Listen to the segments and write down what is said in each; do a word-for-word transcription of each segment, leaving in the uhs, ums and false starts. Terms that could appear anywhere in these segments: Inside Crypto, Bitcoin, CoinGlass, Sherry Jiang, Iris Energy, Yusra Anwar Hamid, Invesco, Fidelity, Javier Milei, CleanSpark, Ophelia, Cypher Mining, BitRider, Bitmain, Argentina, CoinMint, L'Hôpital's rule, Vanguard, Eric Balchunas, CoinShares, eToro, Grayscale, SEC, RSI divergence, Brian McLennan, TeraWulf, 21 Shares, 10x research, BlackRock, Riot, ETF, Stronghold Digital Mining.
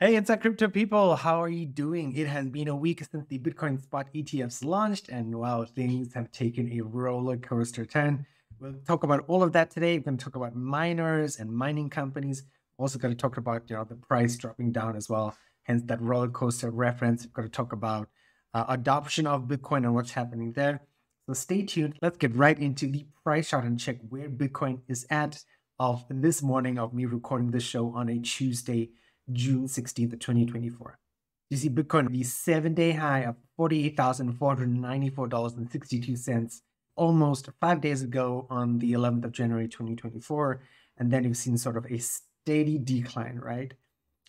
Hey, Inside Crypto people, how are you doing? It has been a week since the Bitcoin spot E T Fs launched, and wow, things have taken a roller coaster turn. We'll talk about all of that today. We're going to talk about miners and mining companies. Also going to talk about, you know, the price dropping down as well, hence that roller coaster reference. We're going to talk about uh, adoption of Bitcoin and what's happening there. So stay tuned. Let's get right into the price chart and check where Bitcoin is at of this morning of me recording this show on a Tuesday, June sixteenth of twenty twenty-four. You see Bitcoin, the seven-day high of forty-eight thousand four hundred ninety-four dollars and sixty-two cents almost five days ago on the eleventh of January twenty twenty-four. And then you've seen sort of a steady decline, right?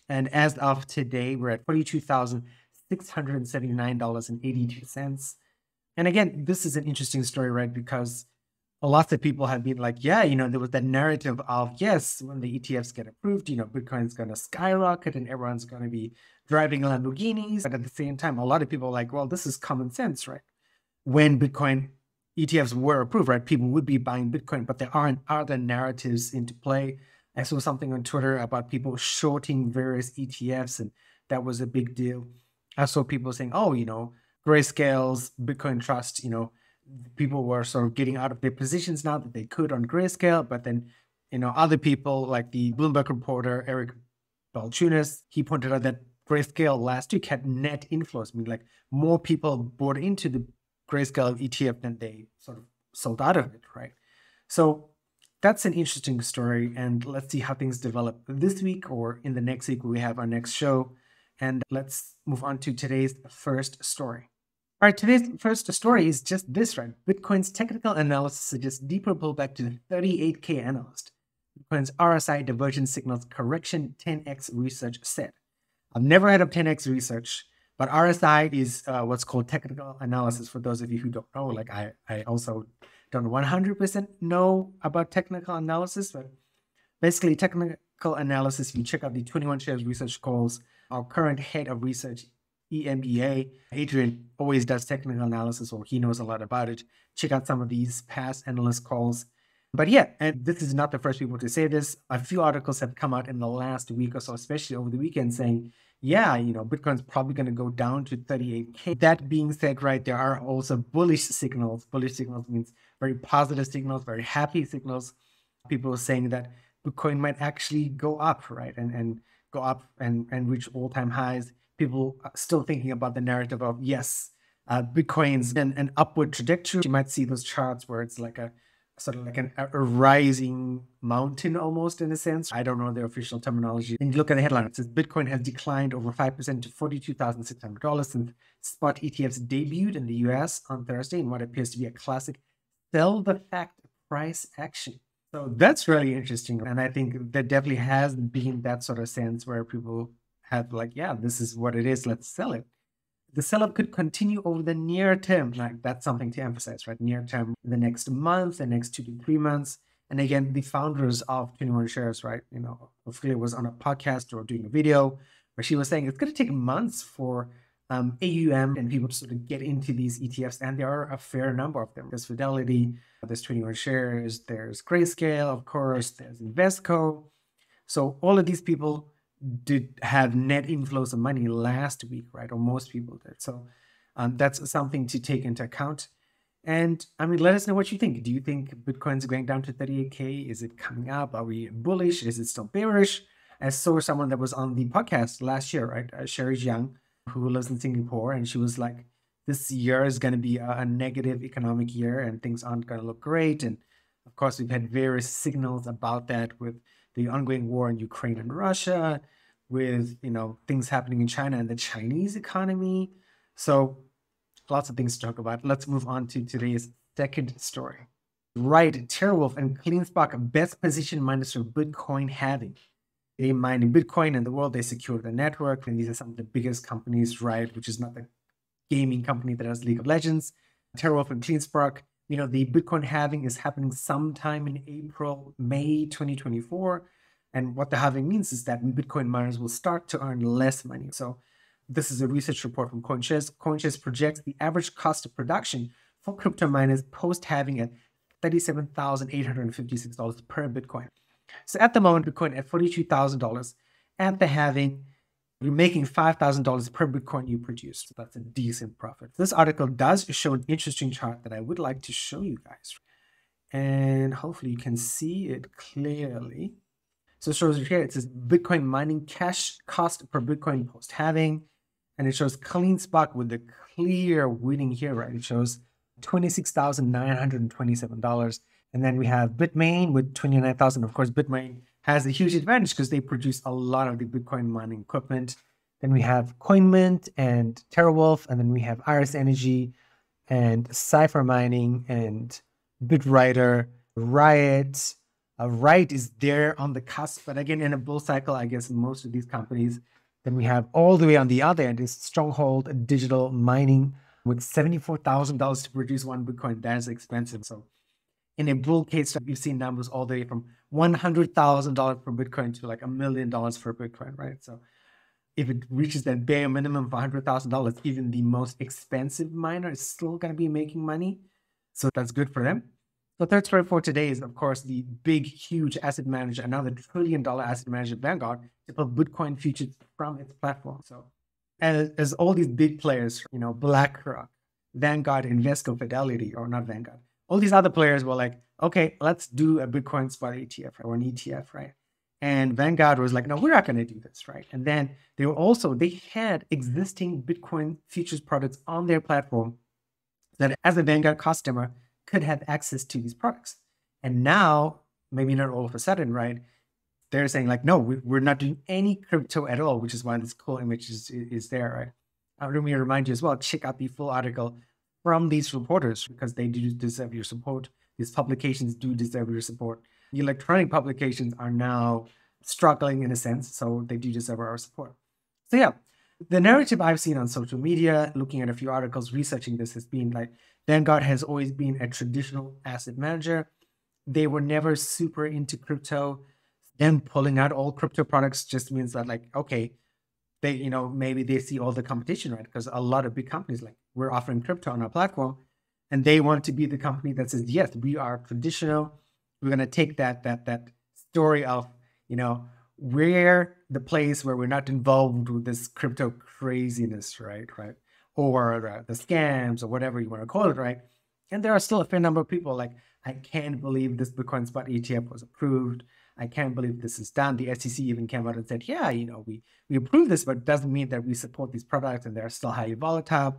And as of today, we're at forty-two thousand six hundred seventy-nine dollars and eighty-two cents. And again, this is an interesting story, right? Because lots of people have been like, yeah, you know, there was that narrative of, yes, when the E T Fs get approved, you know, Bitcoin's going to skyrocket and everyone's going to be driving Lamborghinis. But at the same time, a lot of people are like, well, this is common sense, right? When Bitcoin E T Fs were approved, right, people would be buying Bitcoin, but there aren't other narratives into play. I saw something on Twitter about people shorting various E T Fs, and that was a big deal. I saw people saying, oh, you know, Grayscale's Bitcoin Trust, you know, people were sort of getting out of their positions now that they could on Grayscale. But then, you know, other people like the Bloomberg reporter, Eric Balchunas, he pointed out that Grayscale last week had net inflows, meaning like more people bought into the Grayscale E T F than they sort of sold out of it, right? So that's an interesting story. And let's see how things develop this week or in the next week. We have our next show. And let's move on to today's first story. All right, today's first story is just this, right? Bitcoin's technical analysis suggests deeper pullback to the thirty-eight K analyst. Bitcoin's R S I divergence signals correction, ten X research said. I've never heard of ten X research, but R S I is uh, what's called technical analysis. For those of you who don't know, like I, I also don't one hundred percent know about technical analysis, but basically technical analysis, if you check out the twenty-one Shares research calls, our current head of research, E M B A, Adrian, always does technical analysis, or he knows a lot about it. Check out some of these past analyst calls. But yeah, and this is not the first people to say this. A few articles have come out in the last week or so, especially over the weekend, saying, yeah, you know, Bitcoin's probably going to go down to thirty-eight K. That being said, right, there are also bullish signals. Bullish signals means very positive signals, very happy signals. People are saying that Bitcoin might actually go up, right, and, and go up and, and reach all-time highs. People are still thinking about the narrative of, yes, uh, Bitcoin's an, an upward trajectory. You might see those charts where it's like a sort of like an, a rising mountain almost in a sense. I don't know the official terminology. And you look at the headline, it says Bitcoin has declined over five percent to forty-two thousand six hundred dollars since spot E T Fs debuted in the U S on Thursday in what appears to be a classic sell the fact price action. So that's really interesting. And I think there definitely has been that sort of sense where people have like, yeah, this is what it is, let's sell it. The sell-up could continue over the near term. Like that's something to emphasize, right? Near term, the next month, the next two to three months. And again, the founders of twenty-one Shares, right? You know, Ophelia was on a podcast or doing a video where she was saying it's going to take months for um, A U M and people to sort of get into these E T Fs. And there are a fair number of them. There's Fidelity, there's twenty-one Shares, there's Grayscale, of course, there's Invesco. So all of these people did have net inflows of money last week, right? Or most people did. So um, that's something to take into account. And I mean, let us know what you think. Do you think Bitcoin's going down to thirty-eight K? Is it coming up? Are we bullish? Is it still bearish? I saw someone that was on the podcast last year, right? Uh, Sherry Jiang, who lives in Singapore. And she was like, this year is going to be a, a negative economic year and things aren't going to look great. And of course, we've had various signals about that with the ongoing war in Ukraine and Russia, with, you know, things happening in China and the Chinese economy. So lots of things to talk about. Let's move on to today's second story. Riot, TeraWulf, and CleanSpark best position miners for Bitcoin halving. They mine in Bitcoin and the world. They secure the network. And these are some of the biggest companies, Riot, which is not the gaming company that has League of Legends. TeraWulf and CleanSpark. You know, the Bitcoin halving is happening sometime in April, May twenty twenty-four. And what the halving means is that Bitcoin miners will start to earn less money. So this is a research report from CoinShares. CoinShares projects the average cost of production for crypto miners post-halving at thirty-seven thousand eight hundred fifty-six dollars per Bitcoin. So at the moment, Bitcoin at forty-two thousand dollars. At the halving, you're making five thousand dollars per Bitcoin you produce. So that's a decent profit. This article does show an interesting chart that I would like to show you guys. And hopefully you can see it clearly. So it shows here, it says Bitcoin mining cash cost per Bitcoin post-halving. And it shows CleanSpark with the clear winning here, right? It shows twenty-six thousand nine hundred twenty-seven dollars. And then we have Bitmain with twenty-nine thousand dollars. Of course, Bitmain has a huge advantage because they produce a lot of the Bitcoin mining equipment. Then we have CoinMint and TeraWulf, and then we have Iris Energy and Cypher Mining and BitRider, Riot. Uh, Riot is there on the cusp, but again, in a bull cycle, I guess most of these companies. Then we have all the way on the other end is Stronghold Digital Mining with seventy-four thousand dollars to produce one Bitcoin. That is expensive. So in a bull case, we've seen numbers all the way from one hundred thousand dollars per Bitcoin to like a million dollars per Bitcoin, right? So if it reaches that bare minimum of one hundred thousand dollars, even the most expensive miner is still going to be making money. So that's good for them. The third story for today is, of course, the big, huge asset manager, another trillion dollar asset manager, Vanguard, to pull Bitcoin futures from its platform. So as, as all these big players, you know, BlackRock, Vanguard, Invesco, Fidelity, or not Vanguard, all these other players were like, okay, let's do a Bitcoin spot E T F or an E T F, right? And Vanguard was like, no, we're not going to do this, right? And then they were also, they had existing Bitcoin futures products on their platform that as a Vanguard customer could have access to these products. And now, maybe not all of a sudden, right? They're saying like, no, we, we're not doing any crypto at all, which is why this cool image is, is there, right? Uh, let me remind you as well, check out the full article from these reporters because they do deserve your support. These publications do deserve your support. The electronic publications are now struggling in a sense, so they do deserve our support. So yeah, the narrative I've seen on social media, looking at a few articles, researching this has been like, Vanguard has always been a traditional asset manager. They were never super into crypto. Them pulling out all crypto products just means that like, okay, they, you know, maybe they see all the competition, right? Because a lot of big companies like, we're offering crypto on our platform and they want to be the company that says, yes, we are traditional. We're going to take that, that, that story of, you know, we're the place where we're not involved with this crypto craziness, right? Right. Or the, the scams or whatever you want to call it, right? And there are still a fair number of people like, I can't believe this Bitcoin spot E T F was approved. I can't believe this is done. The S E C even came out and said, yeah, you know, we, we approved this, but it doesn't mean that we support these products and they're still highly volatile.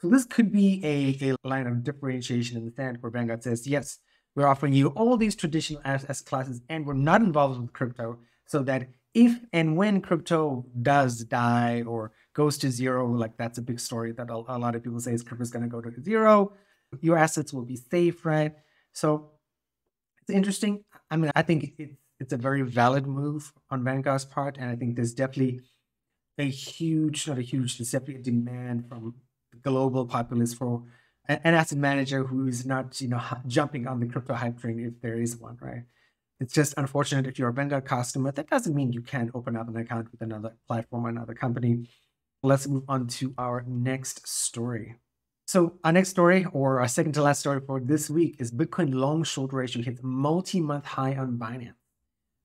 So this could be a, a line of differentiation in the sand where Vanguard says, yes, we're offering you all these traditional asset classes and we're not involved with crypto so that if and when crypto does die or goes to zero, like that's a big story that a, a lot of people say is crypto is going to go to zero, your assets will be safe, right? So it's interesting. I mean, I think it, it's a very valid move on Vanguard's part. And I think there's definitely a huge, not a huge, there's definitely a demand from the global populace for an, an asset manager who is not, you know, jumping on the crypto hype train if there is one, right? It's just unfortunate if you're a Vanguard customer, that doesn't mean you can't open up an account with another platform or another company. Let's move on to our next story. So our next story, or our second to last story for this week, is Bitcoin long-short ratio hits multi-month high on Binance.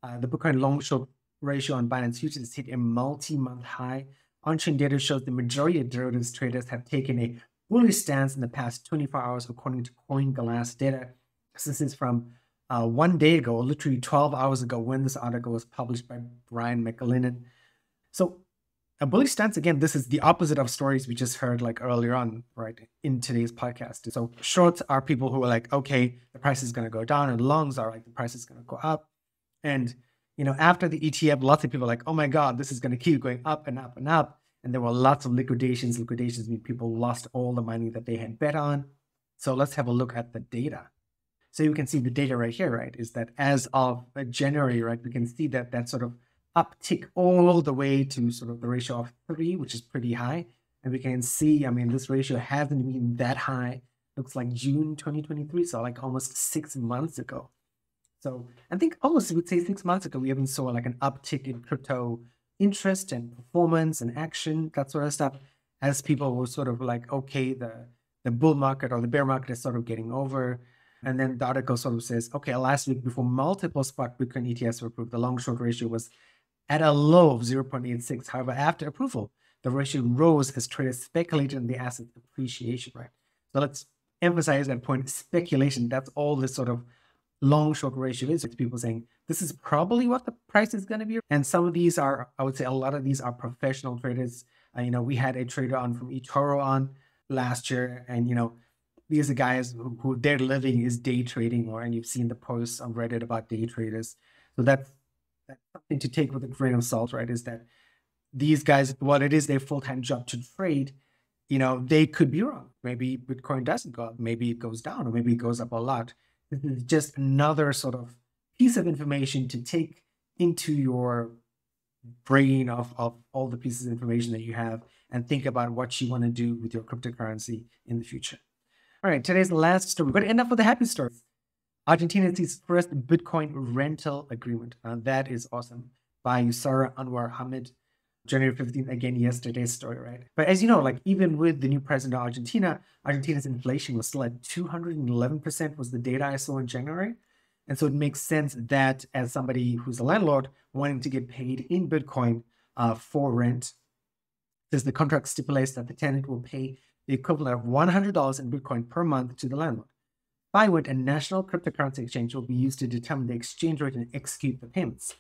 Uh, the Bitcoin long-short ratio on Binance futures hit a multi-month high. On-chain data shows the majority of derivatives traders have taken a bullish stance in the past twenty-four hours, according to CoinGlass data. This is from uh, one day ago, literally twelve hours ago, when this article was published by Brian McLennan. So a bullish stance, again, this is the opposite of stories we just heard like earlier on, right, in today's podcast. So shorts are people who are like, okay, the price is going to go down, and longs are like, the price is going to go up. And, you know, after the E T F, lots of people are like, oh my God, this is going to keep going up and up and up. And there were lots of liquidations. Liquidations mean people lost all the money that they had bet on. So let's have a look at the data. So you can see the data right here, right, is that as of January, right, we can see that that sort of uptick all the way to sort of the ratio of three, which is pretty high. And we can see, I mean, this ratio hasn't been that high. Looks like June twenty twenty-three, so like almost six months ago. So I think almost we would say six months ago, we even saw like an uptick in crypto interest and performance and action, that sort of stuff, as people were sort of like, okay, the, the bull market or the bear market is sort of getting over. And then the article sort of says, okay, last week before multiple spot Bitcoin E T Fs were approved, the long-short ratio was at a low of zero point eight six. However, after approval, the ratio rose as traders speculated in the asset appreciation, right? So let's emphasize that point, speculation. That's all this sort of long-short ratio is. It's people saying, this is probably what the price is going to be. And some of these are, I would say a lot of these are professional traders. Uh, you know, we had a trader on from eToro on last year. And, you know, these are guys who, who their living is day trading, or, and you've seen the posts on Reddit about day traders. So that's, that's something to take with a grain of salt, right? Is that these guys, while it is their full-time job to trade, you know, they could be wrong. Maybe Bitcoin doesn't go up. Maybe it goes down, or maybe it goes up a lot. This is just another sort of piece of information to take into your brain of, of all the pieces of information that you have, and think about what you want to do with your cryptocurrency in the future. All right, today's last story, but enough with the happy stories. Argentina sees first Bitcoin rental agreement. Uh, that is awesome. By Yusra Anwar Hamid, January fifteenth, again, yesterday's story, right? But as you know, like even with the new president of Argentina, Argentina's inflation was still at two hundred eleven percent was the data I saw in January. And so it makes sense that as somebody who's a landlord wanting to get paid in Bitcoin uh, for rent, since the contract stipulates that the tenant will pay the equivalent of one hundred dollars in Bitcoin per month to the landlord. By which a national cryptocurrency exchange will be used to determine the exchange rate and execute the payments.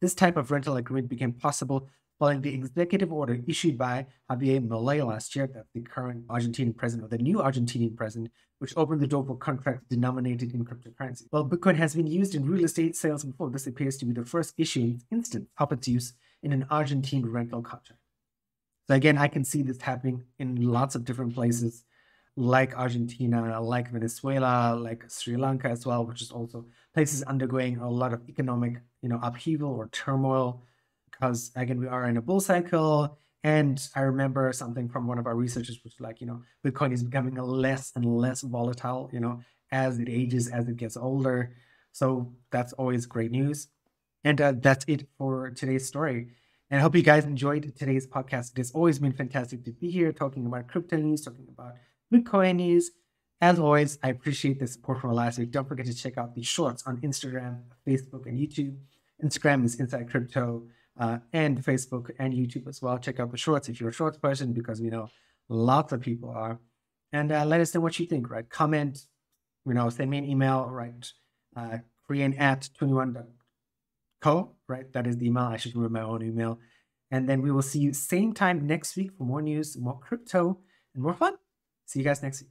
This type of rental agreement became possible following the executive order issued by Javier Milei last year, that's the current Argentinian president, or the new Argentinian president, which opened the door for contracts denominated in cryptocurrency. While Bitcoin has been used in real estate sales before, this appears to be the first issue in its instance of its use in an Argentine rental contract. So again, I can see this happening in lots of different places, like Argentina, like Venezuela, like Sri Lanka as well, which is also places undergoing a lot of economic, you know, upheaval or turmoil, because again, we are in a bull cycle. And I remember something from one of our researchers, which like, you know, Bitcoin is becoming less and less volatile, you know, as it ages, as it gets older. So that's always great news. And uh, that's it for today's story. And I hope you guys enjoyed today's podcast. It's always been fantastic to be here talking about crypto news, talking about Bitcoin news. As always, I appreciate the support from last week. Don't forget to check out the shorts on Instagram, Facebook, and YouTube. Instagram is Inside Crypto, uh, and Facebook and YouTube as well. Check out the shorts if you're a shorts person, because we know lots of people are. And uh, let us know what you think, right? Comment, you know, send me an email, right? Uh, Korean at twenty-one dot co, right? That is the email. I should remember my own email. And then we will see you same time next week for more news, more crypto, and more fun. See you guys next week.